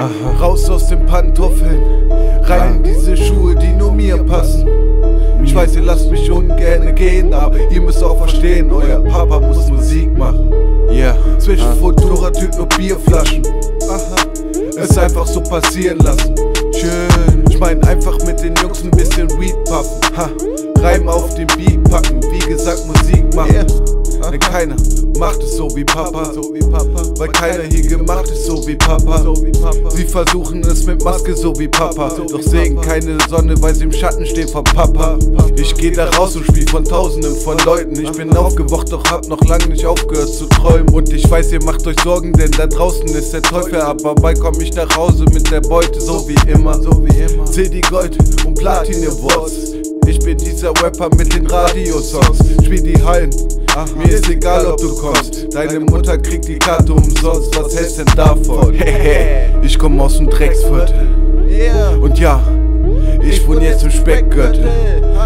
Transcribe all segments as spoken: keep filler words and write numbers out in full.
Aha. Raus aus den Pantoffeln, rein in diese Schuhe, die nur mir passen. Ich weiß, ihr lasst mich ungern gehen, aber ihr müsst auch verstehen, euer Papa muss Musik machen. Yeah. Zwischen ah. Futura-Typen und Bierflaschen. Aha. Es einfach so passieren lassen. Schön. Ich mein, einfach mit den Jungs ein bisschen Weed puffen. Ha. Reim auf den Beat packen, wie gesagt, Musik machen. Yeah. Denn keiner macht es so wie Papa, so wie Papa. Weil keiner hier gemacht ist so wie Papa. Sie versuchen es mit Maske so wie Papa, doch sehen keine Sonne, weil sie im Schatten steht von Papa. Ich geh da raus und spiel von tausenden von Leuten. Ich bin aufgewacht, doch hab noch lange nicht aufgehört zu träumen. Und ich weiß, ihr macht euch Sorgen, denn da draußen ist der Teufel. Aber bald komm ich nach Hause mit der Beute, so wie immer. Seh die Gold- und Platin-Awards. Ich bin dieser Rapper mit den Radiosongs. Spiel die Hallen, aha. Mir ist egal, ob du kommst. Deine Mutter kriegt die Karte umsonst, was hältst denn davon? Ich komm aus dem Drecksviertel. Und ja, ich wohne jetzt im Speckgürtel.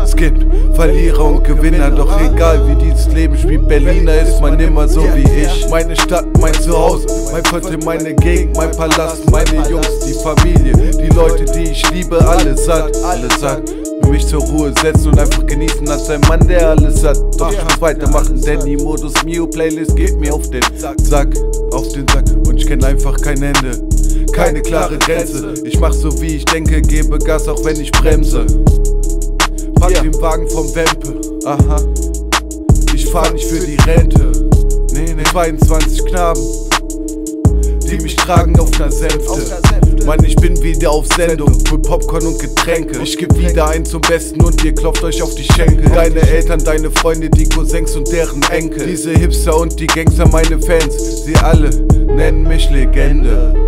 Es gibt Verlierer und Gewinner, doch egal wie dieses Leben spielt, Berliner ist man immer so wie ich. Meine Stadt, mein Zuhause, mein Viertel, meine Gegend, mein Palast, meine Jungs, die Familie, die Leute, die ich liebe, alles satt, alles satt. Mich zur Ruhe setzen und einfach genießen als ein Mann, der alles hat. Doch ich muss weitermachen, denn die Modus Mio Playlist geht mir auf den Sack, auf den Sack. Und ich kenn einfach kein Ende, keine klare Grenze. Ich mach so wie ich denke, gebe Gas auch wenn ich bremse. Pack den Wagen vom Wempe, aha. Ich fahr nicht für die Rente, nee, nee. zweiundzwanzig Knaben, die mich tragen auf ner Sänfte. Mann, ich bin wieder auf Sendung für Popcorn und Getränke. Ich geb wieder einen zum Besten und ihr klopft euch auf die Schenkel. Deine Eltern, deine Freunde, die Cousins und deren Enkel. Diese Hipster und die Gangster, meine Fans, sie alle nennen mich Legende.